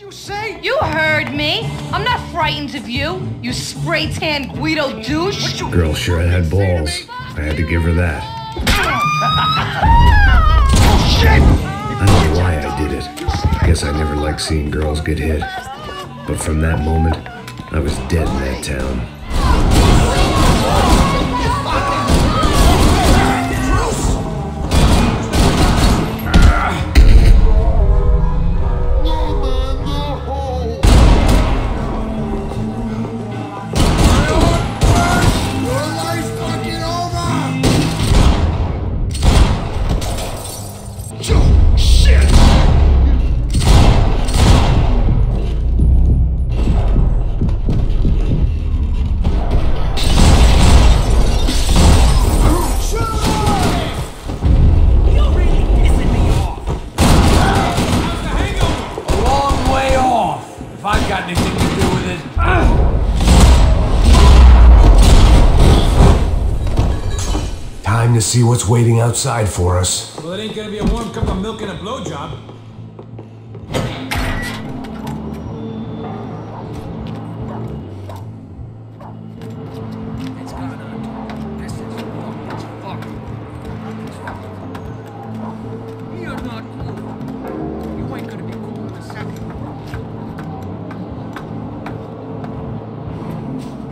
you say? You heard me. I'm not frightened of you, you spray-tan Guido douche. Girl sure had balls. I had to give her that. Oh, shit! I don't know why I did it. I guess I never liked seeing girls get hit. But from that moment, I was dead in that town. Time to see what's waiting outside for us. Well, it ain't gonna be a warm cup of milk and a blowjob.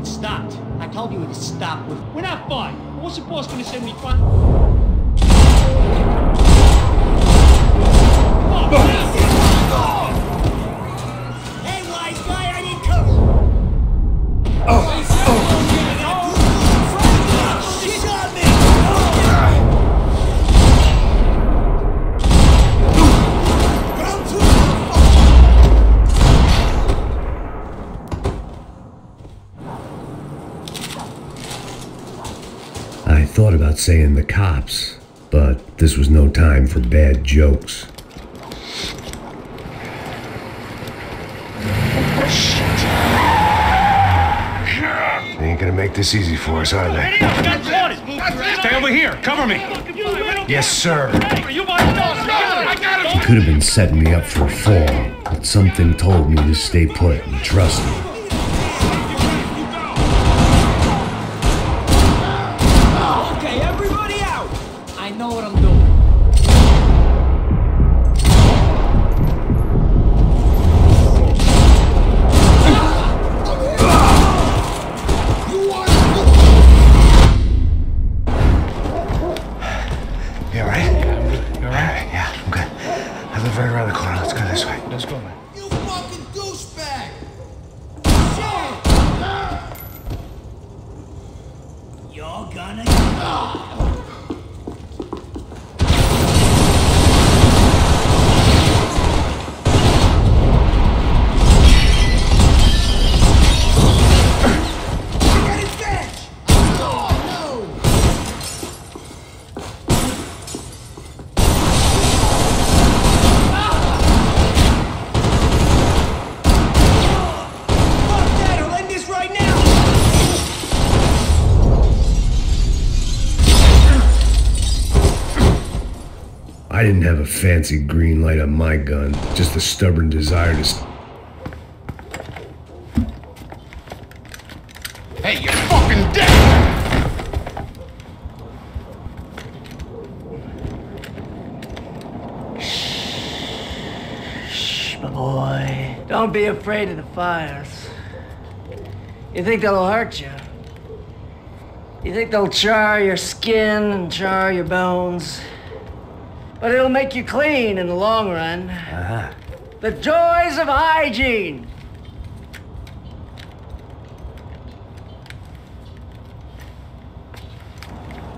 Stopped. I told you to stop. We're not fine. What's the boss gonna send me fun? Hey, wise guy, I need cover. She's on me. I thought about saying the cops, but this was no time for bad jokes. They ain't gonna make this easy for us, are they? Stay over here, cover me. Yes, sir. He could have been setting me up for a fall, but something told me to stay put and trust him. Right around the corner. Let's go this way. Let's go, man. You fucking douchebag! Shit! You're gonna I didn't have a fancy green light on my gun, just a stubborn desire to... Hey, you're fucking dead! Shh, my boy. Don't be afraid of the fires. You think they'll hurt you? You think they'll char your skin and char your bones? But it'll make you clean in the long run. Uh-huh. The joys of hygiene.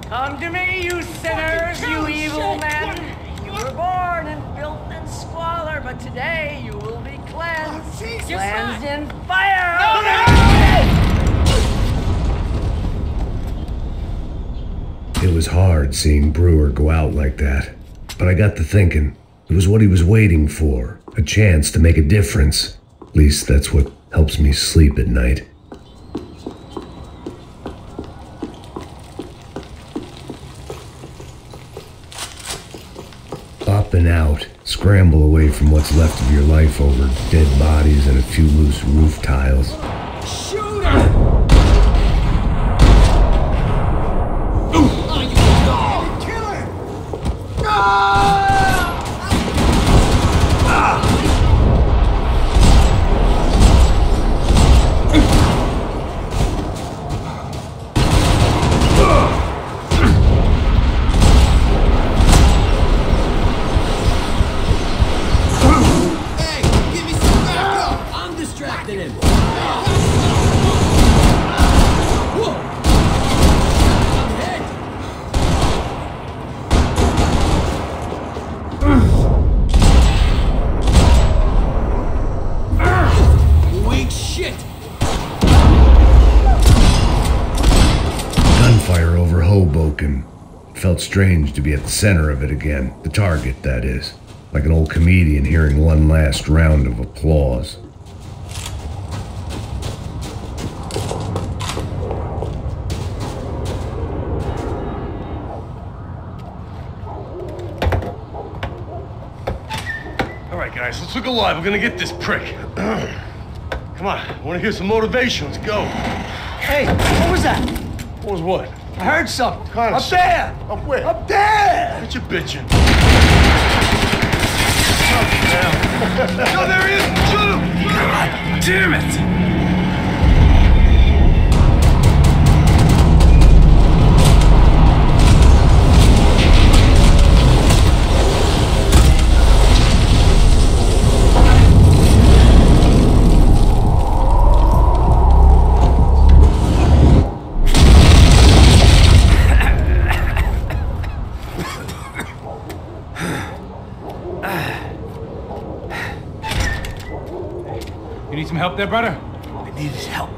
Come to me, you sinners, you evil men. You were born in filth and squalor, but today you will be cleansed. Oh, cleansed in fire. It was hard seeing Brewer go out like that. But I got to thinking, it was what he was waiting for, a chance to make a difference. At least that's what helps me sleep at night. Up and out Scramble away from what's left of your life over dead bodies and a few loose roof tiles. Shoot her! Felt strange to be at the center of it again, the target, that is, like an old comedian hearing one last round of applause. All right, guys, let's look alive. We're gonna get this prick. Come on, I want to hear some motivation. Let's go. Hey, what was that? What was what? I heard something. Kind of up there! Up where? Up there! Get your bitchin'. No, there he is! Shoot him! God damn it! Help there, brother? I needed help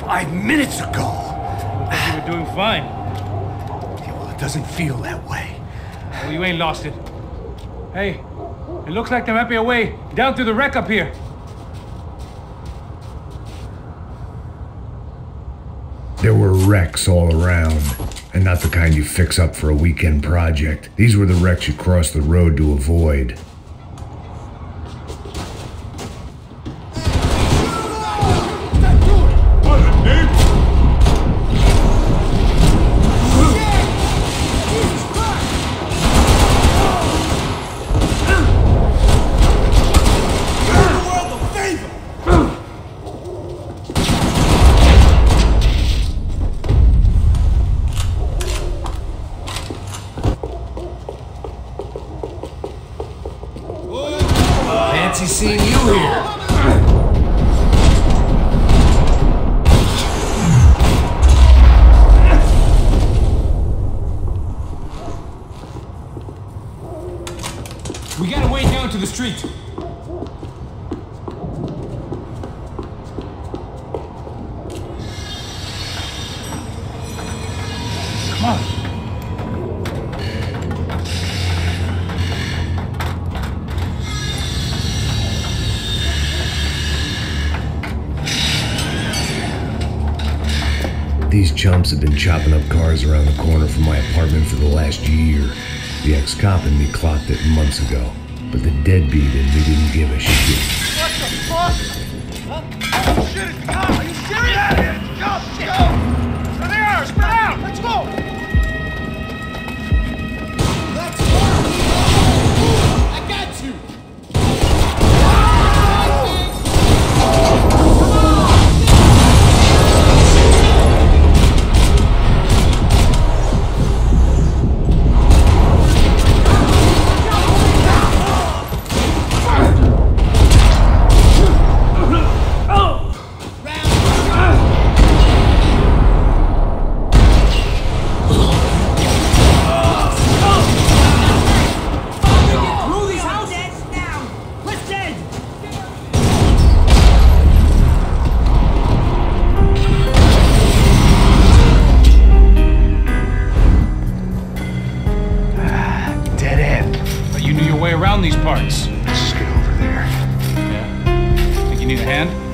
5 minutes ago. You were doing fine. Yeah, well, it doesn't feel that way. Well, you ain't lost it. Hey, it looks like there might be a way down through the wreck up here. There were wrecks all around, and not the kind you fix up for a weekend project. These were the wrecks you cross the road to avoid. Seeing you here. We got a way down to the street. Come on. These chumps had been chopping up cars around the corner from my apartment for the last year. The ex-cop in me clocked it months ago, but the deadbeat in me didn't give a shit. What the fuck? Huh? Oh, shit, it's cop! Are you serious? Get out of here! Jump! Go! There they are! Spread out! Let's go! These parts. Let's just get over there. Yeah. Think you need a hand?